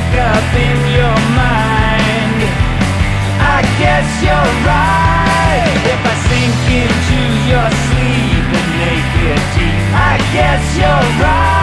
wake up in your mind. I guess you're right. If I sink into your sleep and naked deep, I guess you're right.